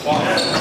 Wow.